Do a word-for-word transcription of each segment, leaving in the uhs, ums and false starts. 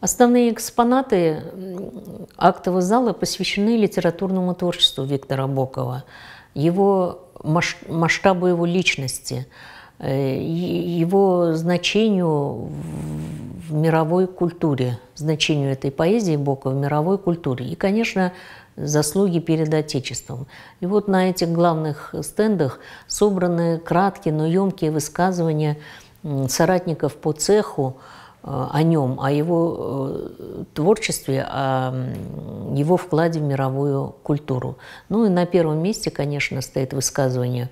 Основные экспонаты актового зала посвящены литературному творчеству Виктора Бокова, его масштабу его личности, его значению в мировой культуре, значению этой поэзии Бокова в мировой культуре и, конечно, заслуги перед Отечеством. И вот на этих главных стендах собраны краткие, но емкие высказывания соратников по цеху о нем, о его творчестве, о его вкладе в мировую культуру. Ну и на первом месте, конечно, стоит высказывание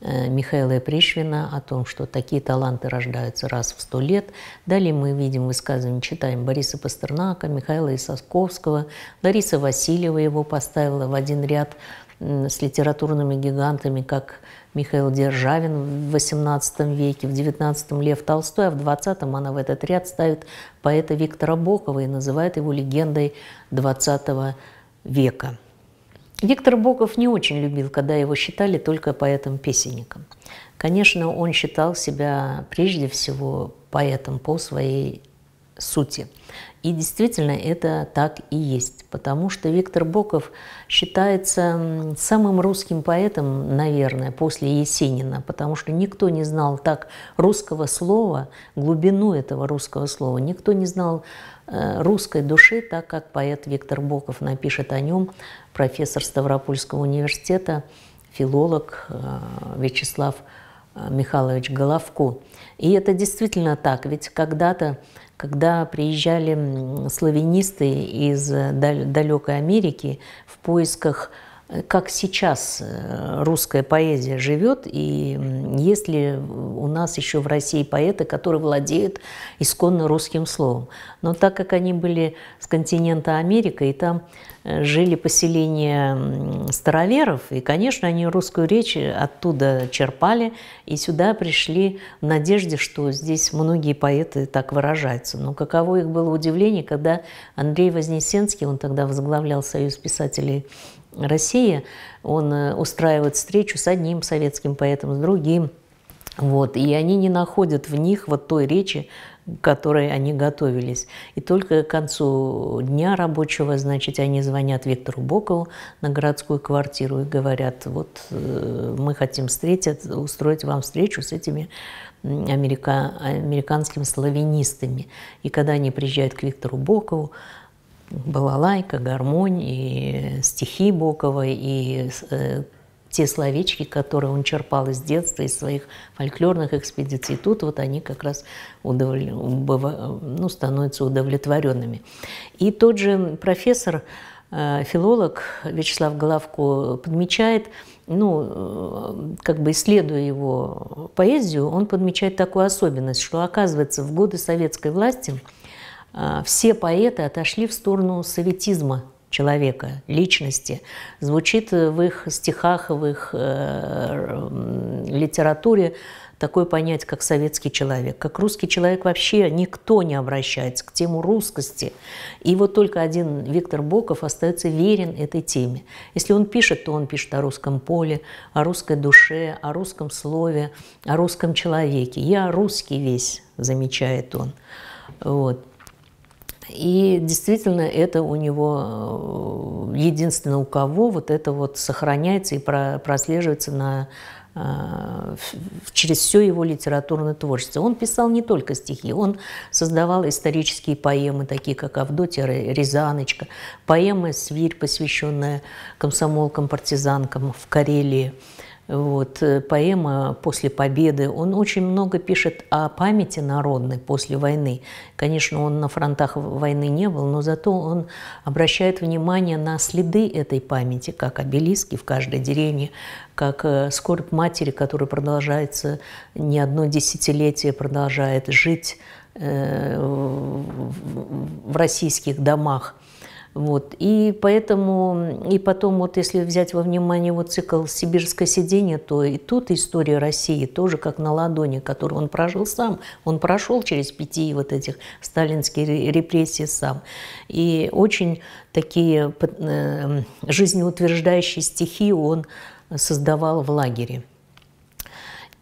Михаила Пришвина о том, что такие таланты рождаются раз в сто лет. Далее мы видим высказывания, читаем Бориса Пастернака, Михаила Исаковского, Лариса Васильева его поставила в один ряд с литературными гигантами, как Михаил Державин в восемнадцатом веке, в девятнадцатом Лев Толстой, а в двадцатом она в этот ряд ставит поэта Виктора Бокова и называет его легендой двадцатого века. Виктор Боков не очень любил, когда его считали только поэтом-песенником. Конечно, он считал себя прежде всего поэтом по своей сути. И действительно, это так и есть, потому что Виктор Боков считается самым русским поэтом, наверное, после Есенина, потому что никто не знал так русского слова, глубину этого русского слова, никто не знал русской души, так как поэт Виктор Боков. Напишет о нем профессор Ставропольского университета, филолог Вячеслав Михайлович Головко. И это действительно так, ведь когда-то, когда приезжали славянисты из далекой Америки в поисках, как сейчас русская поэзия живет, и есть ли у нас еще в России поэты, которые владеют исконно русским словом. Но так как они были с континента Америка, и там жили поселения староверов, и, конечно, они русскую речь оттуда черпали, и сюда пришли в надежде, что здесь многие поэты так выражаются. Но каково их было удивление, когда Андрей Вознесенский, он тогда возглавлял Союз писателей России, он устраивает встречу с одним советским поэтом, с другим. Вот, и они не находят в них вот той речи, к которой они готовились. И только к концу дня рабочего, значит, они звонят Виктору Бокову на городскую квартиру и говорят: вот мы хотим встретиться, устроить вам встречу с этими америка, американскими славянистами. И когда они приезжают к Виктору Бокову, балалайка, гармонь, и стихи Бокова, и э, те словечки, которые он черпал из детства, из своих фольклорных экспедиций. Тут вот они как раз удов... ну, становятся удовлетворенными. И тот же профессор, э, филолог Вячеслав Головко подмечает, ну, как бы исследуя его поэзию, он подмечает такую особенность, что, оказывается, в годы советской власти все поэты отошли в сторону советизма человека, личности. Звучит в их стихах, в их э, литературе такое понятие, как советский человек. Как русский человек вообще никто не обращается к тему русскости. И вот только один Виктор Боков остается верен этой теме. Если он пишет, то он пишет о русском поле, о русской душе, о русском слове, о русском человеке. «Я русский весь», замечает он. Вот. И действительно, это у него единственное, у кого вот это вот сохраняется и прослеживается на, через все его литературное творчество. Он писал не только стихи, он создавал исторические поэмы, такие как «Авдотья Рязаночка», поэмы «Свирь», посвященная комсомолкам-партизанкам в Карелии. Вот, поэма «После победы». Он очень много пишет о памяти народной после войны. Конечно, он на фронтах войны не был, но зато он обращает внимание на следы этой памяти, как обелиски в каждой деревне, как скорбь матери, которая продолжается не одно десятилетие, продолжает жить в российских домах. Вот. И поэтому, и потом, вот если взять во внимание вот цикл «Сибирское сидение», то и тут история России тоже как на ладони, которую он прожил сам. Он прошел через пяти вот этих сталинских репрессий сам. И очень такие жизнеутверждающие стихи он создавал в лагере.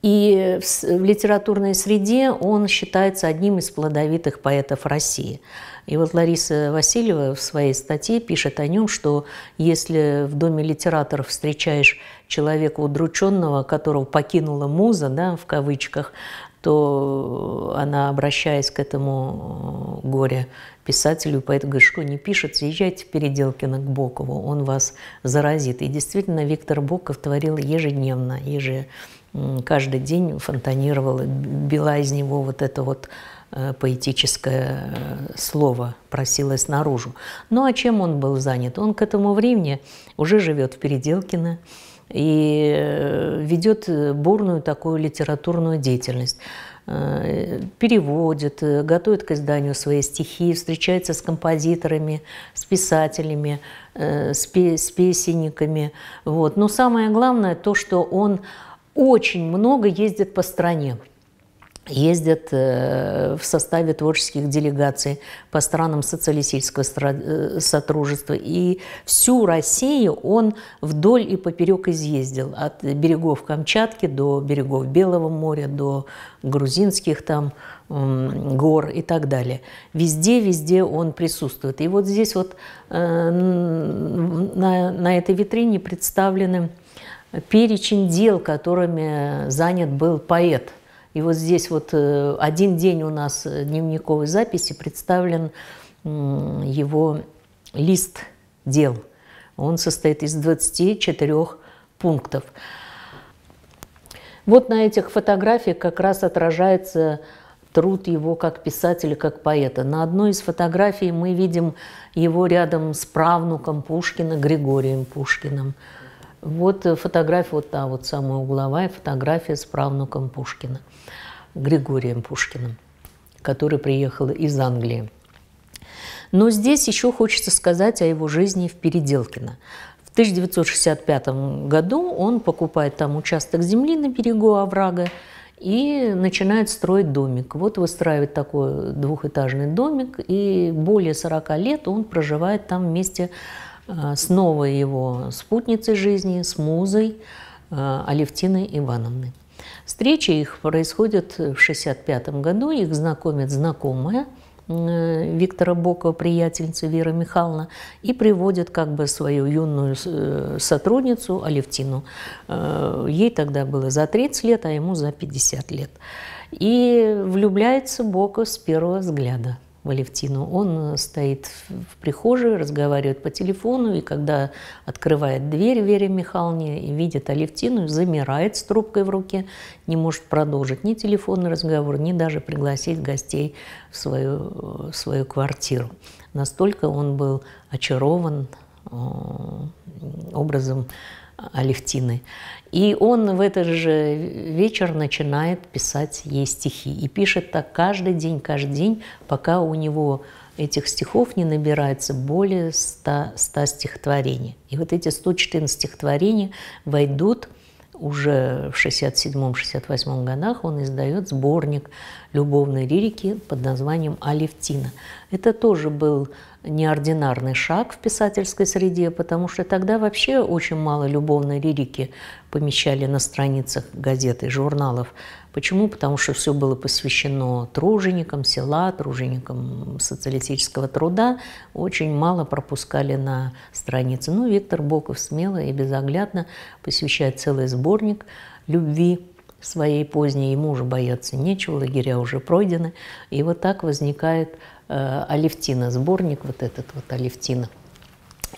И в литературной среде он считается одним из плодовитых поэтов России. И вот Лариса Васильева в своей статье пишет о нем, что если в Доме литераторов встречаешь человека удрученного, которого покинула муза, да, в кавычках, то она, обращаясь к этому горе-писателю, поэту, говорит, что не пишет, съезжайте в Переделкино к Бокову, он вас заразит. И действительно, Виктор Боков творил ежедневно, еже, каждый день фонтанировала, била из него вот это вот поэтическое слово, просилось наружу. Ну а чем он был занят? Он к этому времени уже живет в Переделкино и ведет бурную такую литературную деятельность. Переводит, готовит к изданию свои стихи, встречается с композиторами, с писателями, с песенниками. Вот. Но самое главное то, что он очень много ездит по стране. Ездят в составе творческих делегаций по странам социалистического сотрудничества. И всю Россию он вдоль и поперек изъездил. От берегов Камчатки до берегов Белого моря, до грузинских там гор и так далее. Везде-везде он присутствует. И вот здесь вот на, на этой витрине представлены перечень дел, которыми занят был поэт. И вот здесь вот один день у нас дневниковой записи представлен его лист дел. Он состоит из двадцати четырёх пунктов. Вот на этих фотографиях как раз отражается труд его как писателя, как поэта. На одной из фотографий мы видим его рядом с правнуком Пушкина, Григорием Пушкиным. Вот фотография, вот та вот самая угловая фотография с правнуком Пушкина, Григорием Пушкиным, который приехал из Англии. Но здесь еще хочется сказать о его жизни в Переделкино. В тысяча девятьсот шестьдесят пятом году он покупает там участок земли на берегу оврага и начинает строить домик. Вот выстраивает такой двухэтажный домик, и более сорока лет он проживает там вместе с новой его спутницей жизни, с музой Алевтиной Ивановной. Встреча их происходит в шестьдесят пятом году, их знакомит знакомая Виктора Бокова, приятельница Вера Михайловна, и приводит как бы свою юную сотрудницу Алевтину. Ей тогда было за тридцать лет, а ему за пятьдесят лет. И влюбляется Боков с первого взгляда в Алевтину. Он стоит в прихожей, разговаривает по телефону, и когда открывает дверь Вере Михайловне и видит Алевтину, замирает с трубкой в руке, не может продолжить ни телефонный разговор, ни даже пригласить гостей в свою, в свою квартиру. Настолько он был очарован образом Алевтины. И он в этот же вечер начинает писать ей стихи. И пишет так каждый день, каждый день, пока у него этих стихов не набирается более ста, ста стихотворений. И вот эти сто четырнадцать стихотворений войдут уже в шестьдесят седьмом — шестьдесят восьмом годах. Он издает сборник любовной лирики под названием «Алевтина». Это тоже был неординарный шаг в писательской среде, потому что тогда вообще очень мало любовной лирики помещали на страницах газет и журналов. Почему? Потому что все было посвящено труженикам села, труженикам социалистического труда. Очень мало пропускали на страницы. Ну, Виктор Боков смело и безоглядно посвящает целый сборник любви своей поздней. Ему уже бояться нечего, лагеря уже пройдены. И вот так возникает э, Алевтина, сборник вот этот вот Алевтина.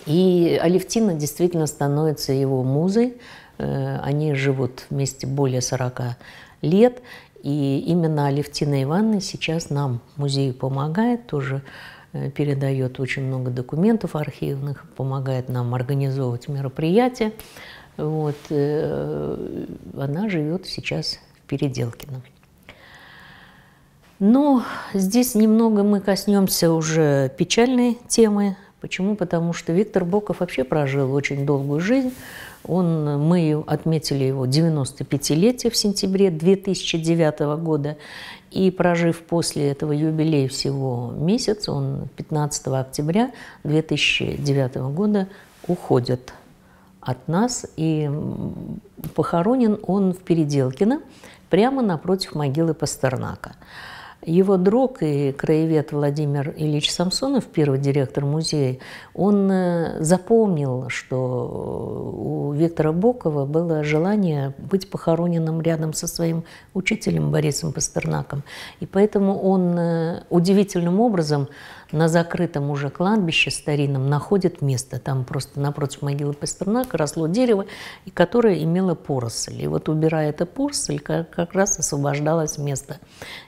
И Алевтина действительно становится его музой. Э, они живут вместе более сорока лет. И именно Алевтина Ивановна сейчас нам, музею, помогает, тоже передает очень много документов архивных, помогает нам организовывать мероприятия. Вот. Она живет сейчас в Переделкино. Но здесь немного мы коснемся уже печальной темы. Почему? Потому что Виктор Боков вообще прожил очень долгую жизнь. Он, мы отметили его девяносто пятилетие в сентябре две тысячи девятого года. И прожив после этого юбилея всего месяц, он пятнадцатого октября две тысячи девятого года уходит от нас. И похоронен он в Переделкино, прямо напротив могилы Пастернака. Его друг и краевед Владимир Ильич Самсонов, первый директор музея, он запомнил, что у Виктора Бокова было желание быть похороненным рядом со своим учителем Борисом Пастернаком. И поэтому он удивительным образом на закрытом уже кладбище старинном находит место. Там просто напротив могилы Пастернака росло дерево, которое имело поросль. И вот, убирая эту поросль, как раз освобождалось место.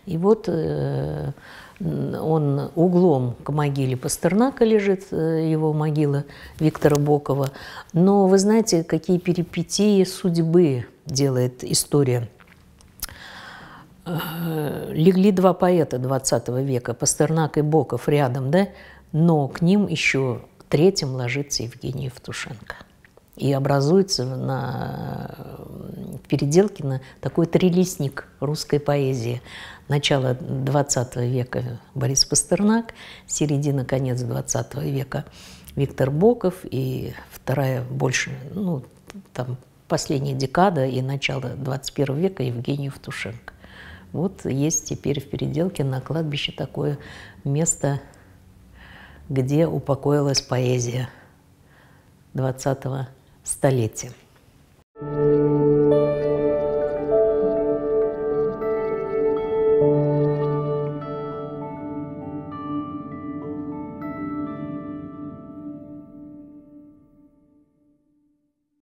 И вот э, он углом к могиле Пастернака лежит, э, его могила Виктора Бокова. Но вы знаете, какие перипетии судьбы делает история. Легли два поэта двадцатого века, Пастернак и Боков рядом, да? Но к ним еще третьим ложится Евгений Евтушенко. И образуется на Переделкино такой трилистник русской поэзии. Начало двадцатого века Борис Пастернак, середина, конец двадцатого века Виктор Боков и вторая больше, ну, там, последняя декада и начало двадцать первого века Евгений Евтушенко. Вот есть теперь в Переделке на кладбище такое место, где упокоилась поэзия двадцатого столетия.